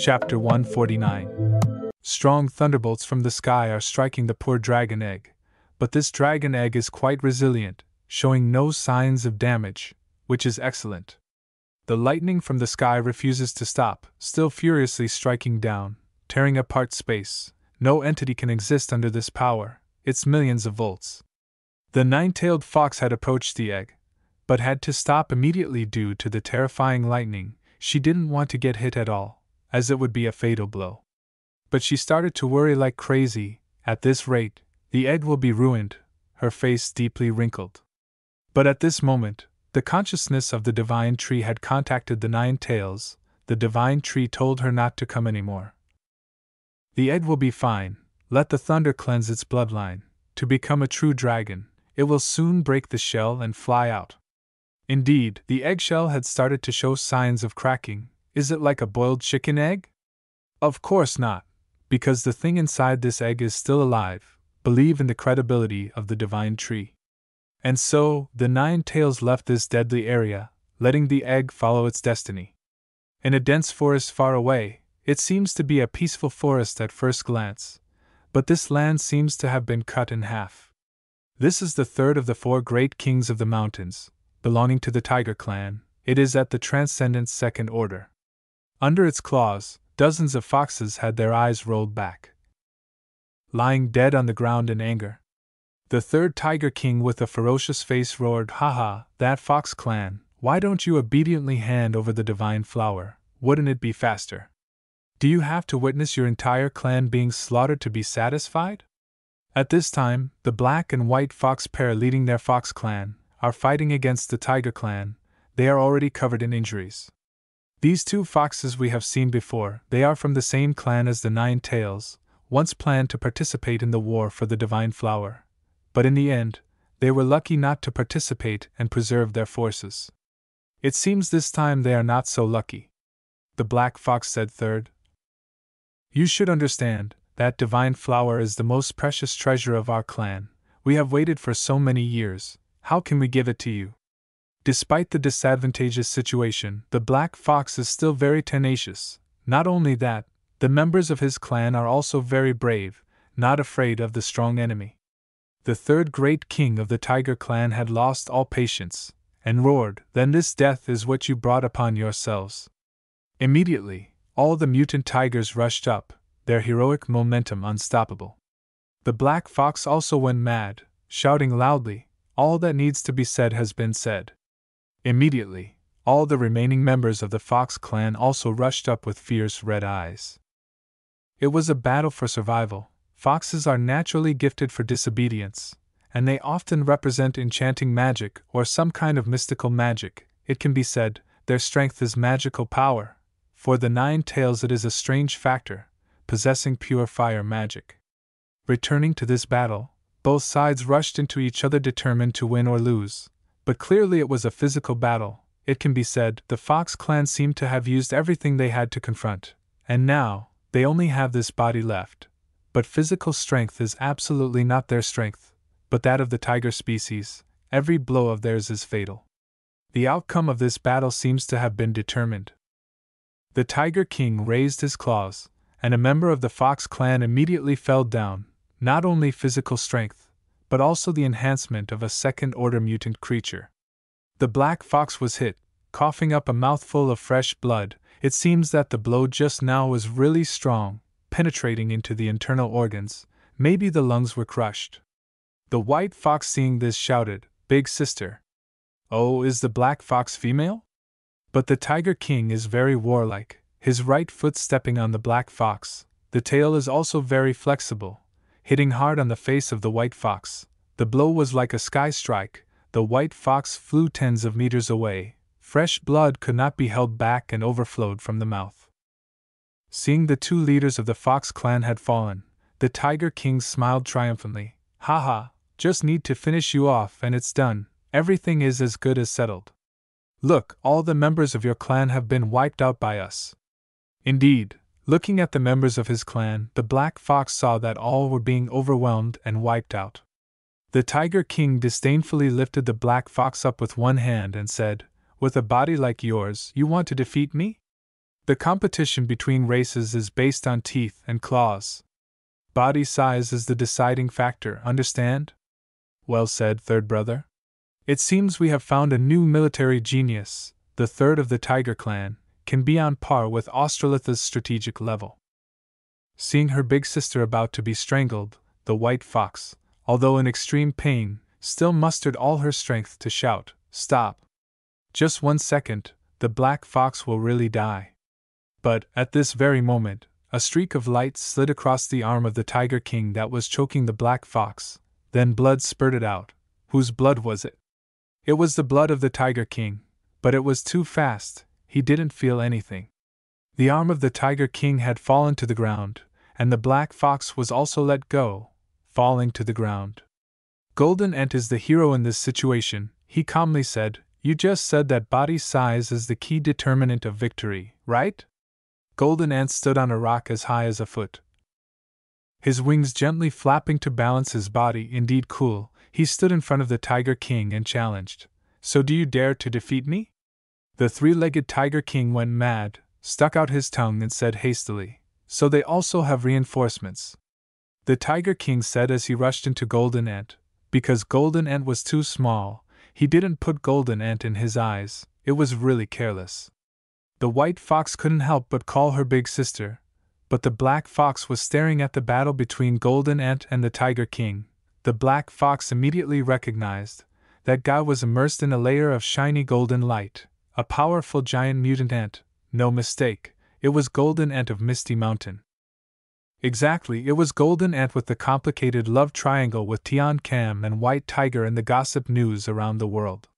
Chapter 149. Strong thunderbolts from the sky are striking the poor dragon egg, but this dragon egg is quite resilient, showing no signs of damage, which is excellent. The lightning from the sky refuses to stop, still furiously striking down, tearing apart space. No entity can exist under this power, it's millions of volts. The nine-tailed fox had approached the egg, but had to stop immediately due to the terrifying lightning. She didn't want to get hit at all, as it would be a fatal blow. But she started to worry like crazy. At this rate, the egg will be ruined, her face deeply wrinkled. But at this moment, the consciousness of the divine tree had contacted the nine tails. The divine tree told her not to come anymore. The egg will be fine. Let the thunder cleanse its bloodline. To become a true dragon, it will soon break the shell and fly out. Indeed, the eggshell had started to show signs of cracking. Is it like a boiled chicken egg? Of course not, because the thing inside this egg is still alive. Believe in the credibility of the divine tree. And so, the nine tails left this deadly area, letting the egg follow its destiny. In a dense forest far away, it seems to be a peaceful forest at first glance, but this land seems to have been cut in half. This is the third of the four great kings of the mountains, belonging to the tiger clan. It is at the transcendent second order. Under its claws, dozens of foxes had their eyes rolled back, lying dead on the ground in anger. The third tiger king with a ferocious face roared, "Haha, that fox clan, why don't you obediently hand over the divine flower? Wouldn't it be faster? Do you have to witness your entire clan being slaughtered to be satisfied?" At this time, the black and white fox pair leading their fox clan are fighting against the tiger clan. They are already covered in injuries. These two foxes we have seen before. They are from the same clan as the nine tails, once planned to participate in the war for the divine flower. But in the end, they were lucky not to participate and preserve their forces. It seems this time they are not so lucky. The black fox said third. "You should understand, that divine flower is the most precious treasure of our clan. We have waited for so many years. How can we give it to you?" Despite the disadvantageous situation, the black fox is still very tenacious. Not only that, the members of his clan are also very brave, not afraid of the strong enemy. The third great king of the tiger clan had lost all patience, and roared, "Then this death is what you brought upon yourselves." Immediately, all the mutant tigers rushed up, their heroic momentum unstoppable. The black fox also went mad, shouting loudly, "All that needs to be said has been said." Immediately, all the remaining members of the fox clan also rushed up with fierce red eyes. It was a battle for survival. Foxes are naturally gifted for disobedience, and they often represent enchanting magic or some kind of mystical magic. It can be said, their strength is magical power. For the nine tails it is a strange factor, possessing pure fire magic. Returning to this battle, both sides rushed into each other determined to win or lose, but clearly it was a physical battle. It can be said, the fox clan seemed to have used everything they had to confront, and now, they only have this body left. But physical strength is absolutely not their strength, but that of the tiger species. Every blow of theirs is fatal. The outcome of this battle seems to have been determined. The tiger king raised his claws, and a member of the fox clan immediately fell down. Not only physical strength, but also the enhancement of a second-order mutant creature. The black fox was hit, coughing up a mouthful of fresh blood. It seems that the blow just now was really strong, penetrating into the internal organs. Maybe the lungs were crushed. The white fox seeing this shouted, "Big sister." Oh, is the black fox female? But the tiger king is very warlike, his right foot stepping on the black fox. The tail is also very flexible, hitting hard on the face of the white fox. The blow was like a sky strike. The white fox flew tens of meters away. Fresh blood could not be held back and overflowed from the mouth. Seeing the two leaders of the fox clan had fallen, the tiger king smiled triumphantly. "Haha, just need to finish you off and it's done. Everything is as good as settled. Look, all the members of your clan have been wiped out by us." Indeed, looking at the members of his clan, the black fox saw that all were being overwhelmed and wiped out. The tiger king disdainfully lifted the black fox up with one hand and said, "With a body like yours, you want to defeat me?" The competition between races is based on teeth and claws. Body size is the deciding factor, understand? Well said, third brother. It seems we have found a new military genius. The third of the tiger clan can be on par with Australitha's strategic level. Seeing her big sister about to be strangled, the white fox, although in extreme pain, still mustered all her strength to shout, "Stop! Just 1 second, the black fox will really die." But, at this very moment, a streak of light slid across the arm of the tiger king that was choking the black fox, then blood spurted out. Whose blood was it? It was the blood of the tiger king, but it was too fast, he didn't feel anything. The arm of the tiger king had fallen to the ground, and the black fox was also let go, falling to the ground. Golden Ant is the hero in this situation, he calmly said. You just said that body size is the key determinant of victory, right? Golden Ant stood on a rock as high as a foot, his wings gently flapping to balance his body. Indeed cool, he stood in front of the tiger king and challenged. So do you dare to defeat me? The three-legged tiger king went mad, stuck out his tongue and said hastily, so they also have reinforcements. The tiger king said as he rushed into Golden Ant. Because Golden Ant was too small, he didn't put Golden Ant in his eyes, it was really careless. The white fox couldn't help but call her big sister, but the black fox was staring at the battle between Golden Ant and the tiger king. The black fox immediately recognized that guy was immersed in a layer of shiny golden light, a powerful giant mutant ant. No mistake, it was Golden Ant of Misty Mountain. Exactly, it was Golden Ant with the complicated love triangle with Tian Cam and White Tiger in the gossip news around the world.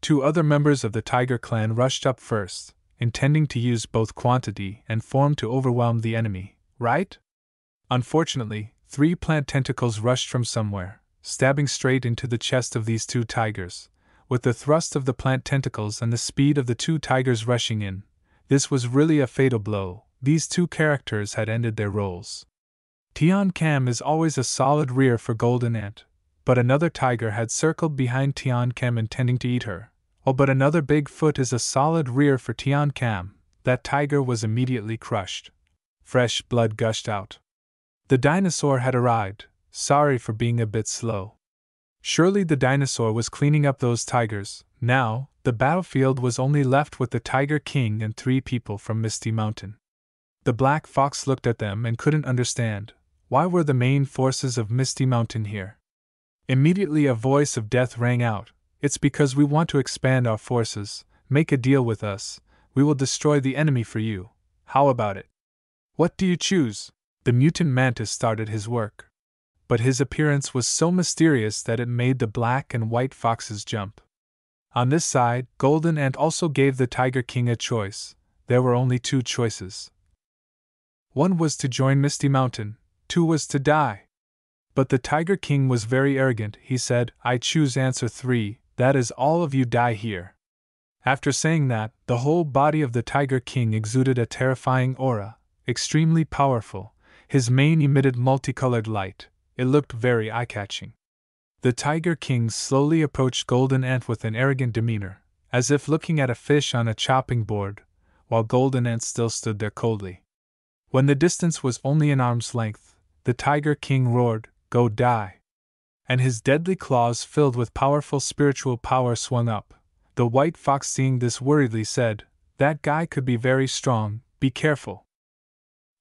Two other members of the tiger clan rushed up first, intending to use both quantity and form to overwhelm the enemy, right? Unfortunately, three plant tentacles rushed from somewhere, stabbing straight into the chest of these two tigers. With the thrust of the plant tentacles and the speed of the two tigers rushing in, this was really a fatal blow. These two characters had ended their roles. Tian Cam is always a solid rear for Golden Ant, but another tiger had circled behind Tian Cam intending to eat her. Oh, but another big foot is a solid rear for Tian Cam. That tiger was immediately crushed. Fresh blood gushed out. The dinosaur had arrived. Sorry for being a bit slow. Surely the dinosaur was cleaning up those tigers. Now, the battlefield was only left with the tiger king and three people from Misty Mountain. The black fox looked at them and couldn't understand. Why were the main forces of Misty Mountain here? Immediately a voice of death rang out. It's because we want to expand our forces. Make a deal with us. We will destroy the enemy for you. How about it? What do you choose? The mutant mantis started his work. But his appearance was so mysterious that it made the black and white foxes jump. On this side, Golden Ant also gave the tiger king a choice. There were only two choices. One was to join Misty Mountain, two was to die. But the tiger king was very arrogant. He said, I choose answer 3, that is all of you die here. After saying that, the whole body of the tiger king exuded a terrifying aura, extremely powerful. His mane emitted multicolored light. It looked very eye-catching. The tiger king slowly approached Golden Ant with an arrogant demeanor, as if looking at a fish on a chopping board, while Golden Ant still stood there coldly. When the distance was only an arm's length, the tiger king roared, Go die! And his deadly claws filled with powerful spiritual power swung up. The white fox, seeing this, worriedly said, That guy could be very strong, be careful.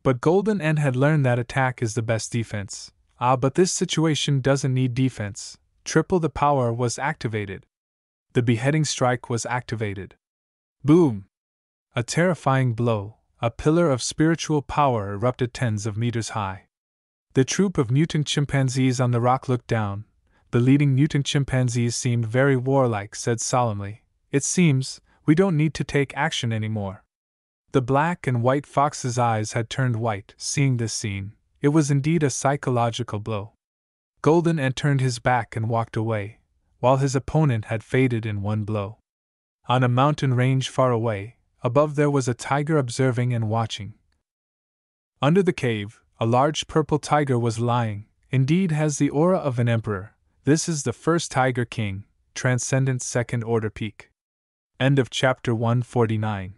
But Golden Ant had learned that attack is the best defense. Ah, but this situation doesn't need defense. Triple the power was activated. The beheading strike was activated. Boom! A terrifying blow. A pillar of spiritual power erupted tens of meters high. The troop of mutant chimpanzees on the rock looked down. The leading mutant chimpanzee seemed very warlike, said solemnly, It seems, we don't need to take action anymore. The black and white fox's eyes had turned white, seeing this scene. It was indeed a psychological blow. Golden Ant turned his back and walked away, while his opponent had faded in one blow. On a mountain range far away, above there was a tiger observing and watching. Under the cave, a large purple tiger was lying, indeed has the aura of an emperor. This is the first tiger king, transcendent second order peak. End of chapter 149.